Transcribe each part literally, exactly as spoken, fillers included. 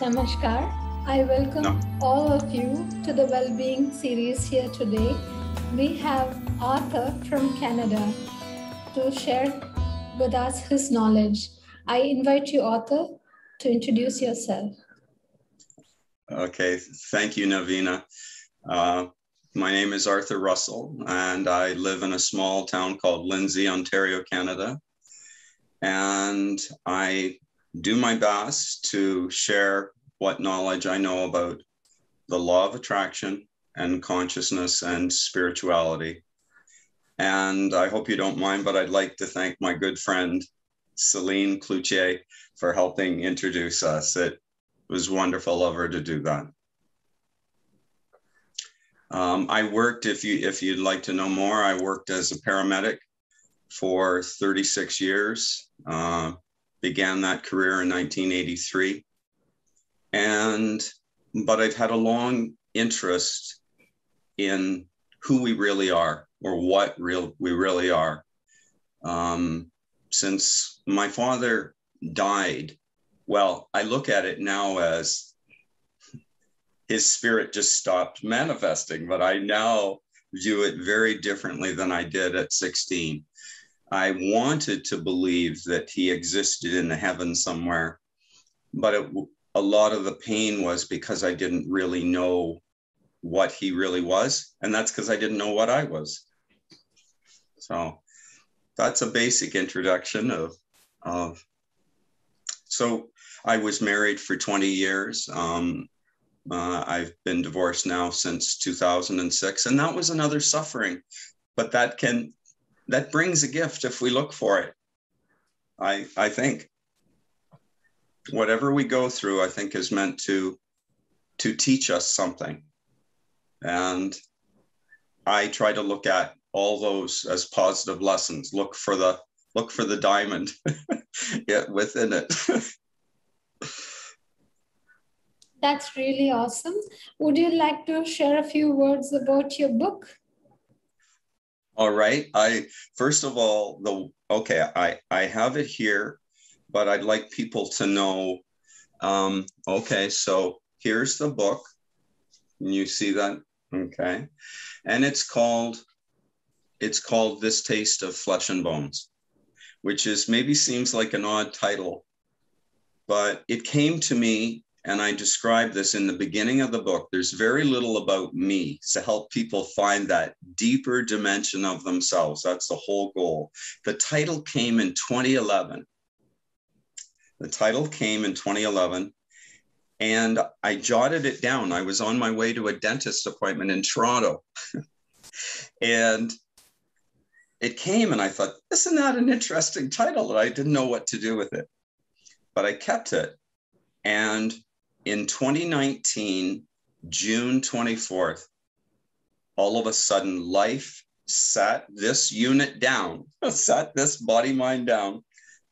Namaskar. I welcome no. all of you to the Wellbeing series here today. We have Arthur from Canada to share with us his knowledge. I invite you, Arthur, to introduce yourself. Okay, thank you, Naveena. Uh, my name is Arthur Russell, and I live in a small town called Lindsay, Ontario, Canada. And I do my best to share what knowledge I know about the law of attraction and consciousness and spirituality. And I hope you don't mind, but I'd like to thank my good friend, Celine Cloutier, for helping introduce us. It was wonderful of her to do that. Um, I worked, if, you, if you'd like to know more, I worked as a paramedic for thirty-six years, uh, began that career in nineteen eighty-three. And, but I've had a long interest in who we really are, or what real we really are. Um, since my father died, well, I look at it now as his spirit just stopped manifesting, but I now view it very differently than I did at sixteen. I wanted to believe that he existed in the heavens somewhere, but it, a lot of the pain was because I didn't really know what he really was, and that's because I didn't know what I was. So that's a basic introduction of, of so I was married for twenty years. Um, uh, I've been divorced now since two thousand six, and that was another suffering, but that can, that brings a gift if we look for it. I, I think whatever we go through, I think is meant to, to teach us something. And I try to look at all those as positive lessons. Look for the look for the diamond within it. That's really awesome. Would you like to share a few words about your book? All right. I first of all, the okay, I, I have it here, but I'd like people to know. Um, okay, so here's the book. Can you see that? Okay. And it's called, it's called This Taste of Flesh and Bones, which is maybe seems like an odd title, but it came to me, and I described this in the beginning of the book. There's very little about me, to help people find that deeper dimension of themselves. That's the whole goal. The title came in twenty eleven. The title came in twenty eleven. And I jotted it down. I was on my way to a dentist appointment in Toronto. And it came and I thought, isn't that an interesting title? And I didn't know what to do with it, but I kept it. And in twenty nineteen, June twenty-fourth, all of a sudden life sat this unit down, sat this body mind down,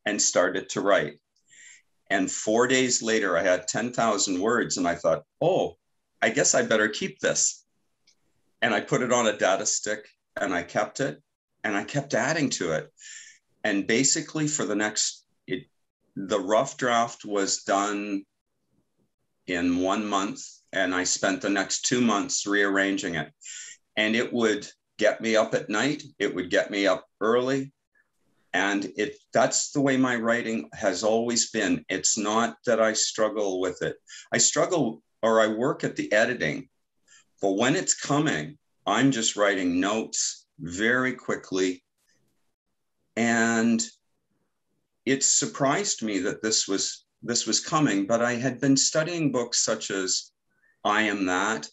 and started to write. And four days later, I had ten thousand words, and I thought, oh, I guess I better keep this. And I put it on a data stick, and I kept it, and I kept adding to it. And basically for the next, it, the rough draft was done in one month, and I spent the next two months rearranging it. And it would get me up at night, it would get me up early. And it, that's the way my writing has always been. It's not that I struggle with it. I struggle, or I work at the editing, but when it's coming, I'm just writing notes very quickly. And it surprised me that this was, this was coming, but I had been studying books such as I Am That,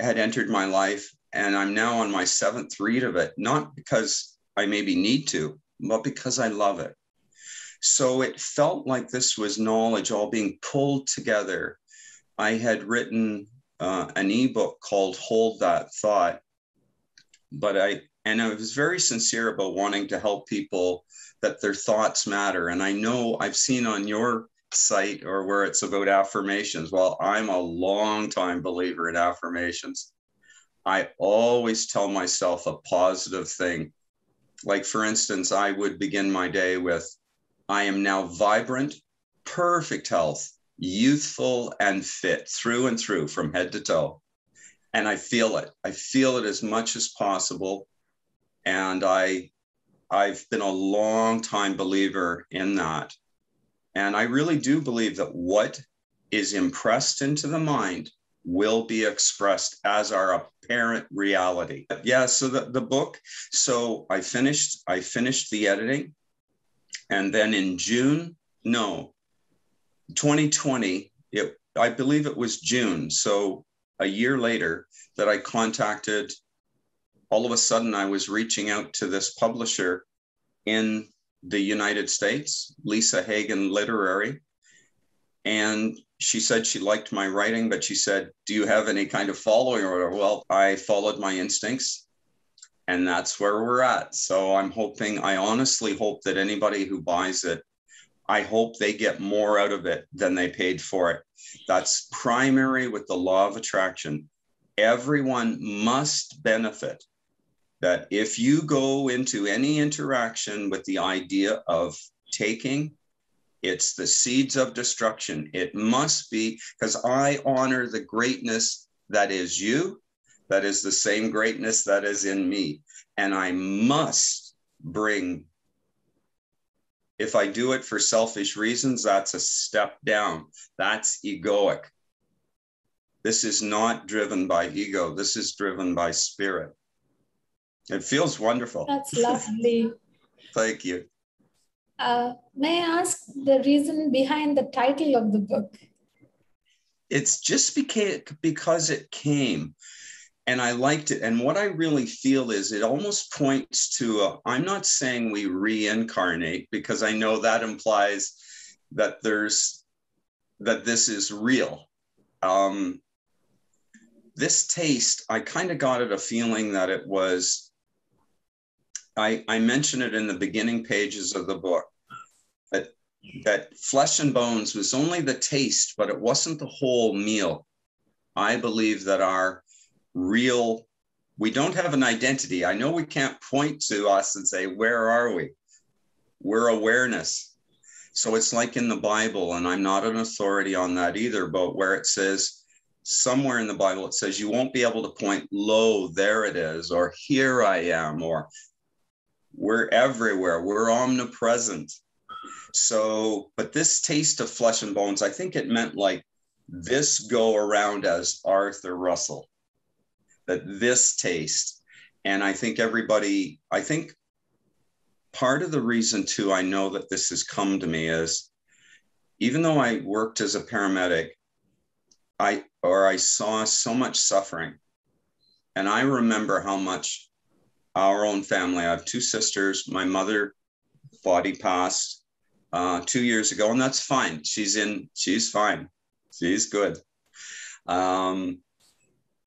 had entered my life, and I'm now on my seventh read of it, not because I maybe need to, but because I love it. So it felt like this was knowledge all being pulled together. I had written uh, an ebook called Hold That Thought, but I, and I was very sincere about wanting to help people that their thoughts matter. And I know I've seen on your site or where it's about affirmations. Well, I'm a long time believer in affirmations. I always tell myself a positive thing. Like, for instance, I would begin my day with, I am now vibrant, perfect health, youthful and fit through and through from head to toe. And I feel it. I feel it as much as possible. And I, I've been a long time believer in that. And I really do believe that what is impressed into the mind will be expressed as our apparent reality. Yeah, so the, the book, so I finished, I finished the editing. And then in June, no, twenty twenty, it, I believe it was June. So a year later that I contacted, all of a sudden I was reaching out to this publisher in the United States, Lisa Hagen Literary. And she said she liked my writing, but she said, do you have any kind of following order? Well, I followed my instincts. And that's where we're at. So I'm hoping, I honestly hope that anybody who buys it, I hope they get more out of it than they paid for it. That's primary with the law of attraction. Everyone must benefit. That if you go into any interaction with the idea of taking, it's the seeds of destruction. It must be, because I honor the greatness that is you. That is the same greatness that is in me. And I must bring, if I do it for selfish reasons, that's a step down. That's egoic. This is not driven by ego. This is driven by spirit. It feels wonderful. That's lovely. Thank you. Uh, may I ask the reason behind the title of the book? It's just became, because it came. And I liked it. And what I really feel is it almost points to, a, I'm not saying we reincarnate, because I know that implies that there's, that this is real. Um, this taste, I kind of got it a feeling that it was, I, I mentioned it in the beginning pages of the book, that, that flesh and bones was only the taste, but it wasn't the whole meal. I believe that our real, we don't have an identity. I know we can't point to us and say, where are we? We're awareness. So it's like in the Bible, and I'm not an authority on that either, but where it says, somewhere in the Bible, it says, you won't be able to point, lo, there it is, or here I am, or we're everywhere, we're omnipresent. So, but this taste of flesh and bones, I think it meant like this go around as Arthur Russell. That this taste, and I think everybody, I think part of the reason too, I know that this has come to me is, even though I worked as a paramedic, I, or I saw so much suffering. And I remember how much our own family, I have two sisters, my mother body passed uh, two years ago, and that's fine. She's in, she's fine. She's good. Um,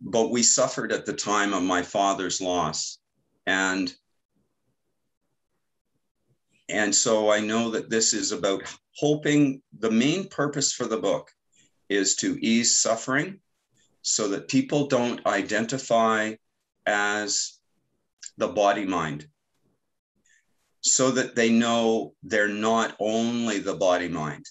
But we suffered at the time of my father's loss. And, and so I know that this is about hoping, the main purpose for the book is to ease suffering so that people don't identify as the body mind, so that they know they're not only the body mind.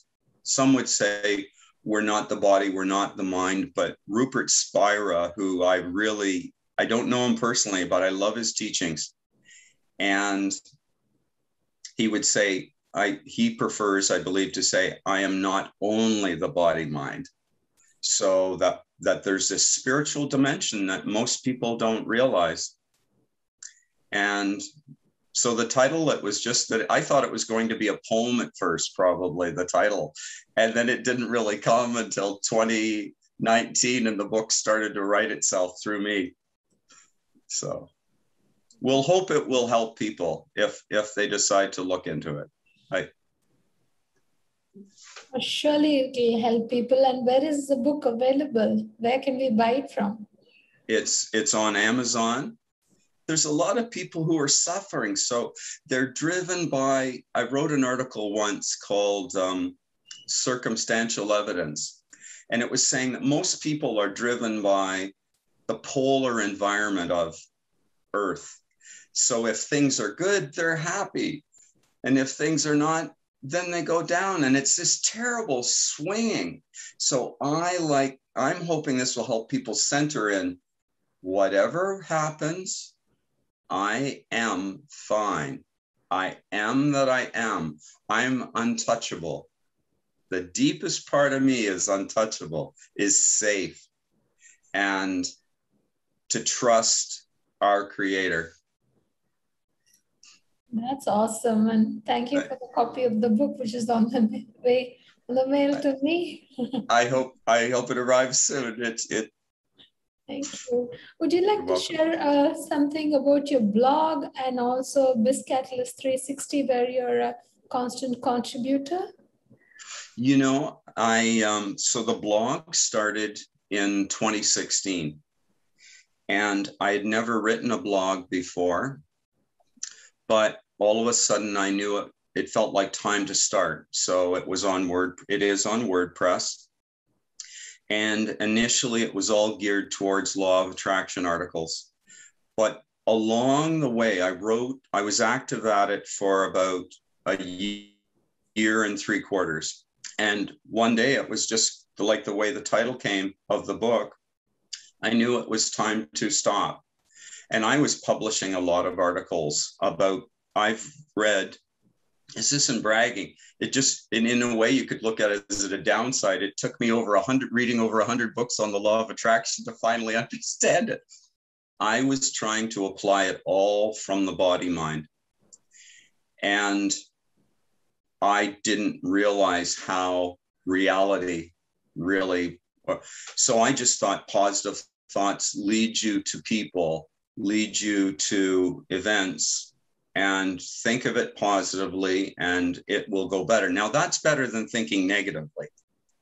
Some would say, we're not the body, we're not the mind, but Rupert Spira, who I really, I don't know him personally, but I love his teachings. And he would say, I, he prefers, I believe, to say, I am not only the body mind. So that, that there's this spiritual dimension that most people don't realize. And so the title, it was just that I thought it was going to be a poem at first, probably the title. And then it didn't really come until twenty nineteen, and the book started to write itself through me. So we'll hope it will help people if, if they decide to look into it. I... Surely it will help people. And where is the book available? Where can we buy it from? It's, it's on Amazon. There's a lot of people who are suffering. So they're driven by, I wrote an article once called um, Circumstantial Evidence. And it was saying that most people are driven by the polar environment of Earth. So if things are good, they're happy. And if things are not, then they go down, and it's this terrible swinging. So I like, I'm hoping this will help people center in whatever happens, I am fine. I am that I am. I'm untouchable. The deepest part of me is untouchable, is safe, and to trust our Creator. That's awesome. And thank you for the copy of the book, which is on the way on the mail to me. I hope I hope it arrives soon. It, it, Thank you. Would you like to welcome. share uh, something about your blog and also BizCatalyst three sixty, where you're a constant contributor? You know, I um, so the blog started in twenty sixteen, and I had never written a blog before. But all of a sudden I knew it, it felt like time to start. So it was on Word, it is on WordPress. And initially it was all geared towards law of attraction articles. But along the way I wrote, I was active at it for about a year and three quarters. And one day it was just like the way the title came of the book, I knew it was time to stop. And I was publishing a lot of articles about, I've read, this isn't bragging. It just, in, in a way you could look at it as a downside. It took me over a hundred, reading over a hundred books on the law of attraction to finally understand it. I was trying to apply it all from the body mind. And I didn't realize how reality really, so I just thought positive thoughts lead you to people, lead you to events, and think of it positively and it will go better. Now that's better than thinking negatively.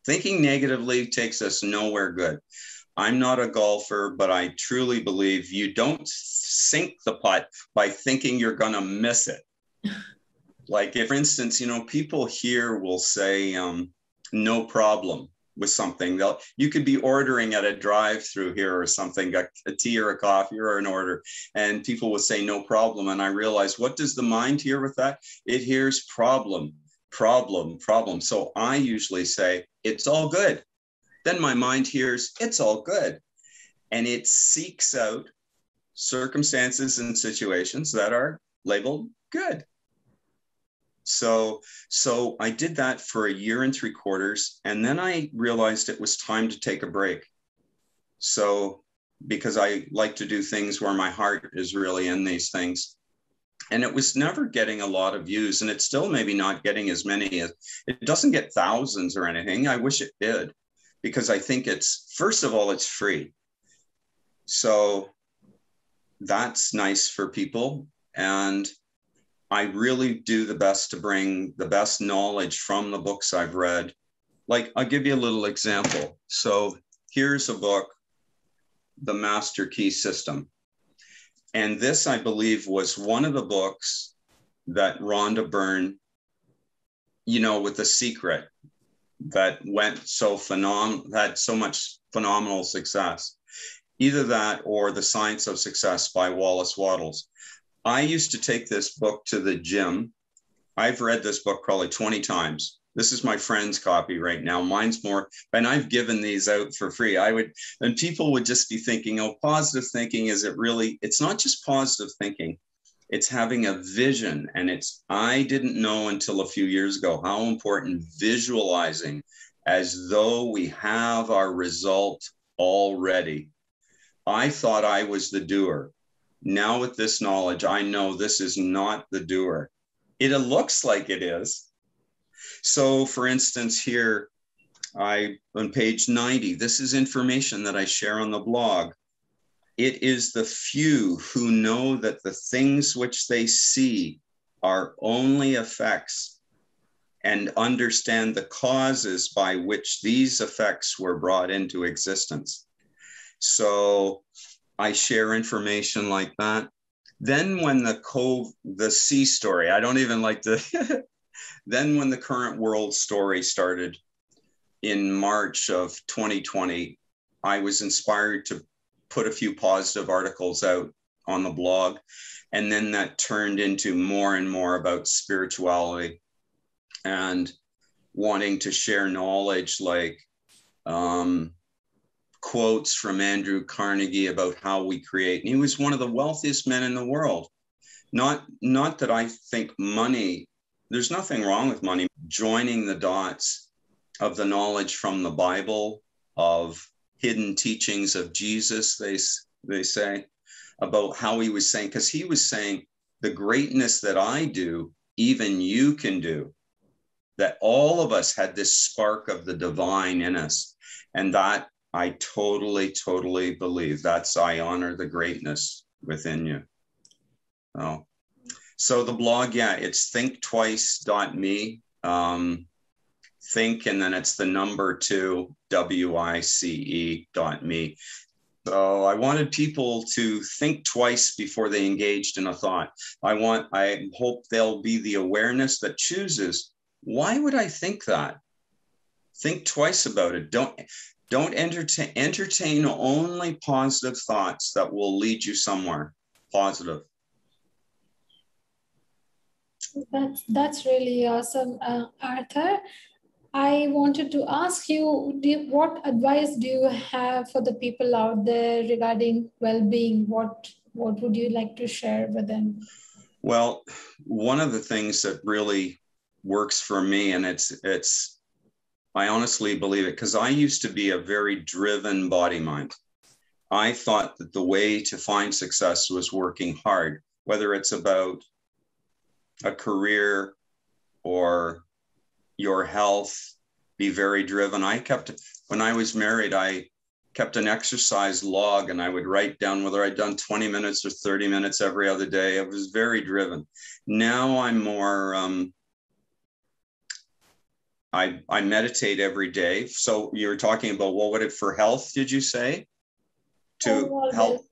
Thinking negatively takes us nowhere good. I'm not a golfer, but I truly believe you don't sink the putt by thinking you're gonna miss it. Like if, for instance, you know, people here will say um, no problem with something. They'll, you could be ordering at a drive-through here or something, a, a tea or a coffee or an order, and people will say no problem. And I realized, what does the mind hear with that? It hears problem, problem, problem. So I usually say, it's all good. Then my mind hears, it's all good. And it seeks out circumstances and situations that are labeled good. So, so I did that for a year and three quarters, and then I realized it was time to take a break. So, because I like to do things where my heart is really in these things. And it was never getting a lot of views, and it's still maybe not getting as many as, it doesn't get thousands or anything. I wish it did, because I think it's, first of all, it's free. So that's nice for people. And I really do the best to bring the best knowledge from the books I've read. Like, I'll give you a little example. So here's a book, The Master Key System. And this, I believe, was one of the books that Rhonda Byrne, you know, with The Secret, that went so phenomenal, had so much phenomenal success. Either that or The Science of Success by Wallace Wattles. I used to take this book to the gym. I've read this book probably twenty times. This is my friend's copy right now. Mine's more, and I've given these out for free. I would, and people would just be thinking, oh, positive thinking, is it really? It's not just positive thinking. It's having a vision. And it's, I didn't know until a few years ago how important visualizing as though we have our result already. I thought I was the doer. Now with this knowledge, I know this is not the doer. It looks like it is. So for instance, here, I on page ninety, this is information that I share on the blog. It is the few who know that the things which they see are only effects and understand the causes by which these effects were brought into existence. So I share information like that. Then when the cove, the sea story, I don't even like the, then when the current world story started in March of twenty twenty, I was inspired to put a few positive articles out on the blog. And then that turned into more and more about spirituality. and wanting to share knowledge, like um, quotes from Andrew Carnegie about how we create. And he was one of the wealthiest men in the world. Not, not that I think money, there's nothing wrong with money, joining the dots of the knowledge from the Bible, of hidden teachings of Jesus, they, they say, about how he was saying, because he was saying, the greatness that I do, even you can do, that all of us had this spark of the divine in us. And that I totally, totally believe. That's, I honor the greatness within you. Oh. So the blog, yeah, it's think twice dot me. Um, think, and then it's the number two, W I C E dot me. So I wanted people to think twice before they engaged in a thought. I want, I hope there'll be the awareness that chooses, why would I think that? Think twice about it. Don't, don't entertain, entertain only positive thoughts that will lead you somewhere positive. That's, that's really awesome, uh, Arthur. I wanted to ask you, do you, what advice do you have for the people out there regarding well-being? What, what would you like to share with them? Well, one of the things that really works for me, and it's, it's I honestly believe it, because I used to be a very driven body-mind. I thought that the way to find success was working hard, whether it's about a career or your health, be very driven. I kept, when I was married, I kept an exercise log and I would write down whether I'd done twenty minutes or thirty minutes every other day. I was very driven. Now I'm more, um, I, I meditate every day. So you're talking about, what would it for health, did you say? To help.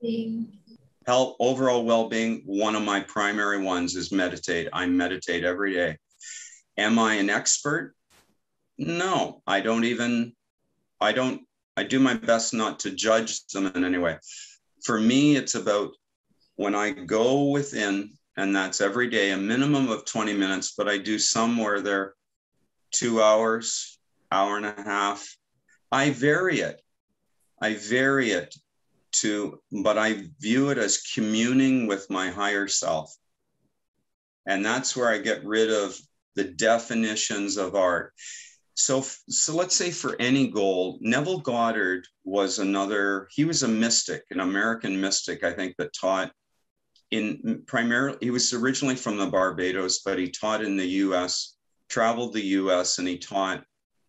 Help, overall well-being, one of my primary ones is meditate. I meditate every day. Am I an expert? No, I don't even, I don't, I do my best not to judge them in any way. For me, it's about when I go within, and that's every day, a minimum of twenty minutes, but I do somewhere there, two hours, hour and a half. I vary it. I vary it. To, but I view it as communing with my higher self. And that's where I get rid of the definitions of art. So, so let's say for any goal, Neville Goddard was another, he was a mystic, an American mystic, I think, that taught in primarily, he was originally from the Barbados, but he taught in the U S, traveled the U S, and he taught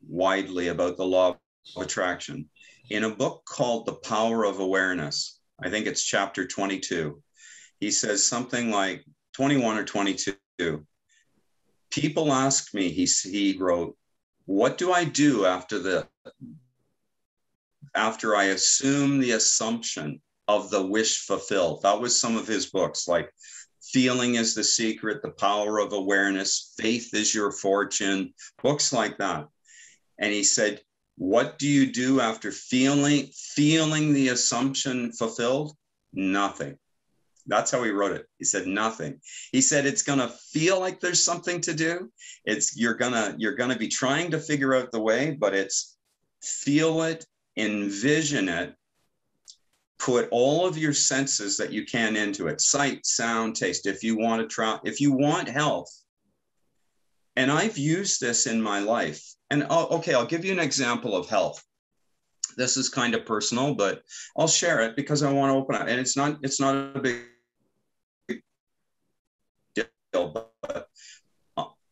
widely about the law of attraction. In a book called The Power of Awareness, I think it's chapter twenty-two, he says something like twenty-one or twenty-two. People ask me, he, he wrote, what do I do after the, after I assume the assumption of the wish fulfilled? That was some of his books, like Feeling is the Secret, The Power of Awareness, Faith is Your Fortune, books like that. And he said, what do you do after feeling, feeling the assumption fulfilled? Nothing. That's how he wrote it. He said nothing. He said, it's going to feel like there's something to do. It's, you're going to, you're going to be trying to figure out the way, but it's feel it, envision it, put all of your senses that you can into it. Sight, sound, taste. If you want to try, if you want health. And I've used this in my life. And I'll, okay, I'll give you an example of health. This is kind of personal, but I'll share it because I want to open up. And it's not, it's not a big deal, but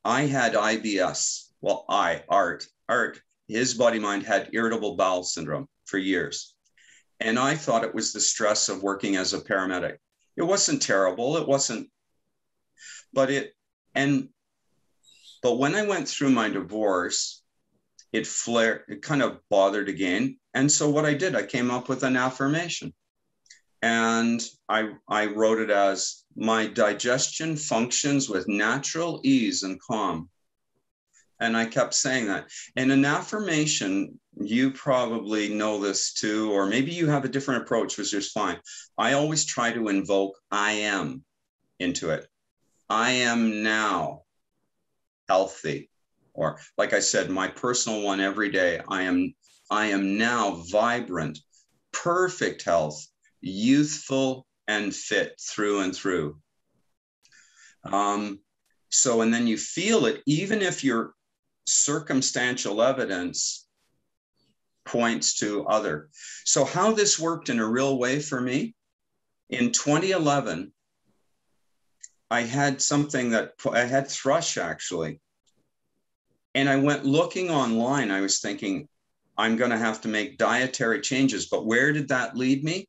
I had I B S. Well, I, Art, Art, his body mind had irritable bowel syndrome for years. And I thought it was the stress of working as a paramedic. It wasn't terrible. It wasn't, but it, and But when I went through my divorce, it flared, it kind of bothered again. And so what I did, I came up with an affirmation. And I, I wrote it as, my digestion functions with natural ease and calm. And I kept saying that. And an affirmation, you probably know this too, or maybe you have a different approach, which is fine. I always try to invoke I am into it. I am now healthy. or like I said, my personal one every day, I am, I am now vibrant, perfect health, youthful and fit through and through. Um, so, and then you feel it, even if your circumstantial evidence points to other. So how this worked in a real way for me, in twenty eleven, I had something that, I had thrush actually, and I went looking online. I was thinking, I'm going to have to make dietary changes, but where did that lead me?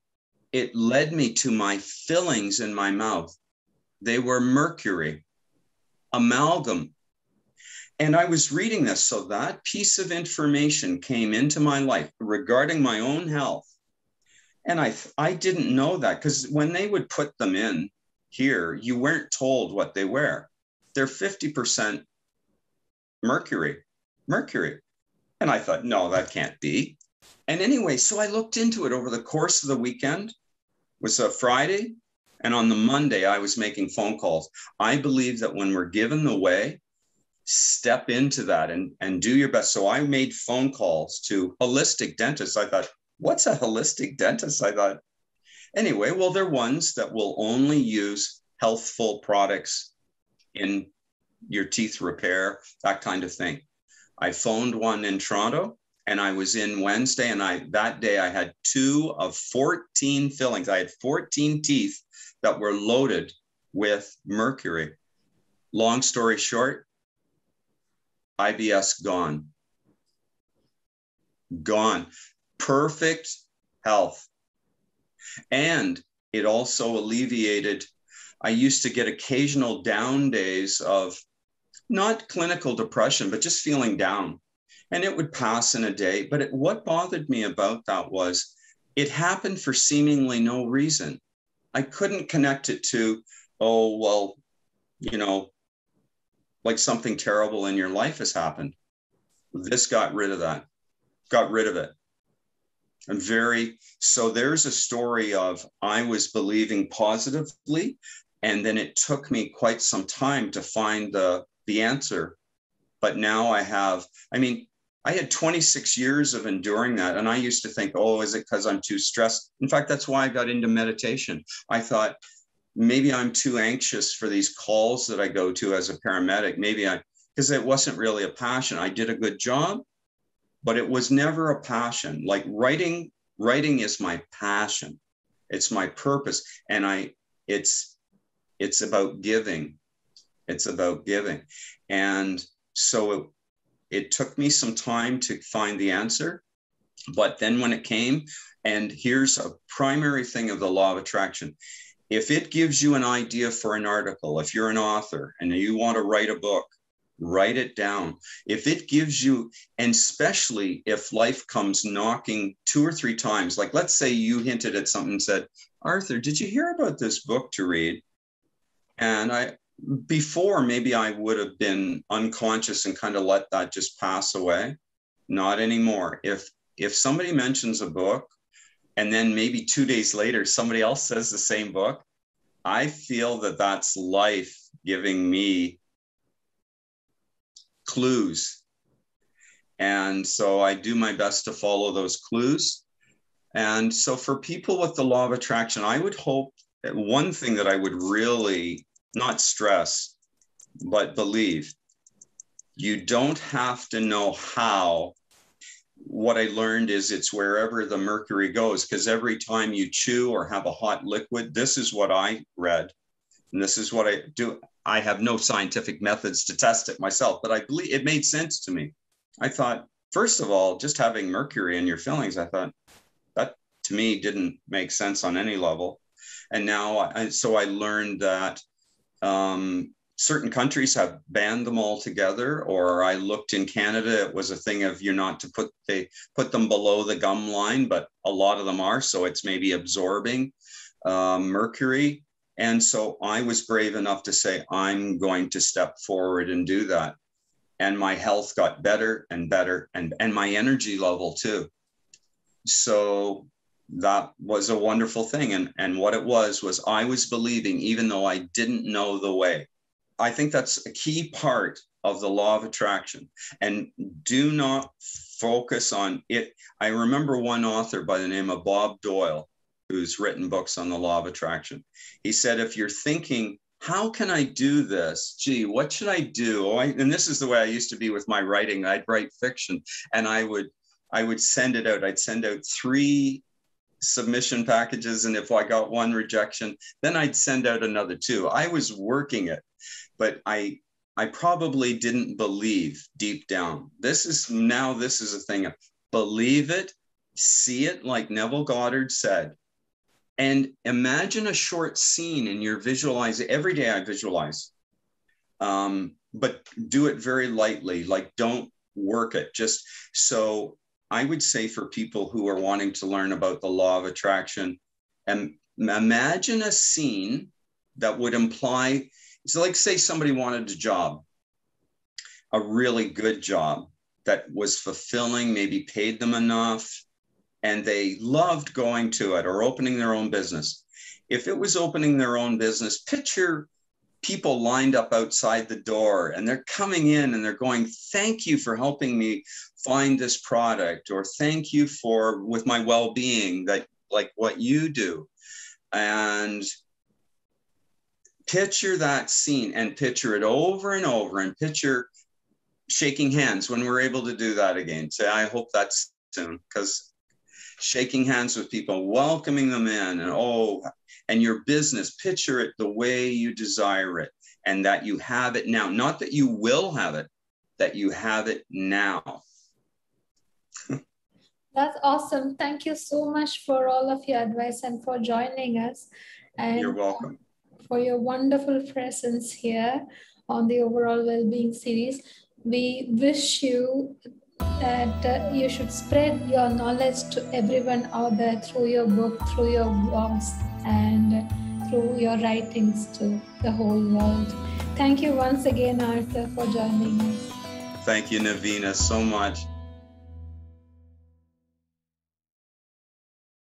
It led me to my fillings in my mouth. They were mercury, amalgam. And I was reading this, so that piece of information came into my life regarding my own health. And I, I didn't know that, because when they would put them in here, you weren't told what they were. They're fifty percent mercury, mercury. And I thought, no, that can't be. And anyway, so I looked into it over the course of the weekend. It was a Friday. And on the Monday, I was making phone calls. I believe that when we're given the way, step into that and, and do your best. So I made phone calls to holistic dentists. I thought, what's a holistic dentist? I thought, anyway, well, they're ones that will only use healthful products in your teeth repair, that kind of thing. I phoned one in Toronto, and I was in Wednesday, and I that day I had two of fourteen fillings. I had fourteen teeth that were loaded with mercury. Long story short, I B S gone. Gone. Perfect health. And it also alleviated, I used to get occasional down days of not clinical depression, but just feeling down. And it would pass in a day. But it, what bothered me about that was it happened for seemingly no reason. I couldn't connect it to, oh, well, you know, like something terrible in your life has happened. This got rid of that, got rid of it. And very, so there's a story of I was believing positively, and then it took me quite some time to find the, the answer. But now I have, I mean, I had twenty-six years of enduring that. And I used to think, oh, is it because I'm too stressed? In fact, that's why I got into meditation. I thought maybe I'm too anxious for these calls that I go to as a paramedic. Maybe I, because it wasn't really a passion. I did a good job, but it was never a passion. Like writing, writing is my passion. It's my purpose. And I, it's, it's about giving. It's about giving. And so it, it took me some time to find the answer. But then when it came, and here's a primary thing of the law of attraction. If it gives you an idea for an article, if you're an author and you want to write a book, write it down. If it gives you, and especially if life comes knocking two or three times, like let's say you hinted at something and said, Arthur, did you hear about this book to read? And I, before maybe I would have been unconscious and kind of let that just pass away. Not anymore. If, if somebody mentions a book and then maybe two days later, somebody else says the same book, I feel that that's life giving me clues. And so I do my best to follow those clues. And so for people with the law of attraction, I would hope that one thing that I would really not stress, but believe. You don't have to know how. What I learned is it's wherever the mercury goes, because every time you chew or have a hot liquid, this is what I read, and this is what I do. I have no scientific methods to test it myself, but I believe it made sense to me. I thought, first of all, just having mercury in your fillings, I thought that to me didn't make sense on any level. And now, I, so I learned that Um, certain countries have banned them altogether, or I looked in Canada, it was a thing of you're not to put, they put them below the gum line, but a lot of them are. So it's maybe absorbing uh, mercury. And so I was brave enough to say, I'm going to step forward and do that. And my health got better and better, and, and my energy level too. So that was a wonderful thing. And, and what it was, was I was believing, even though I didn't know the way. I think that's a key part of the law of attraction, and do not focus on it. I remember one author by the name of Bob Doyle, who's written books on the law of attraction. He said, if you're thinking, how can I do this? Gee, what should I do? Oh, I, and this is the way I used to be with my writing. I'd write fiction and I would, I would send it out. I'd send out three submission packages. And if I got one rejection, then I'd send out another two. I was working it, but I, I probably didn't believe deep down. This is now, this is a thing. Believe it, see it, like Neville Goddard said. And imagine a short scene in your visualize. Every day I visualize, um, but do it very lightly. Like, don't work it. Just so I would say for people who are wanting to learn about the law of attraction, and imagine a scene that would imply. So, like, say somebody wanted a job, a really good job that was fulfilling, maybe paid them enough, and they loved going to it, or opening their own business. If it was opening their own business, picture people lined up outside the door and they're coming in and they're going, thank you for helping me find this product, or thank you for with my well-being, that like what you do. And picture that scene and picture it over and over, and picture shaking hands when we're able to do that again. Say, I hope that's soon, because shaking hands with people, welcoming them in, and oh, and your business, picture it the way you desire it, and that you have it now. Not that you will have it, that you have it now. That's awesome. Thank you so much for all of your advice and for joining us. And you're welcome. For your wonderful presence here on the Overall Wellbeing series. We wish you that uh, you should spread your knowledge to everyone out there through your book, through your blogs, and through your writings to the whole world. Thank you once again, Arthur, for joining us. Thank you, Naveena, so much.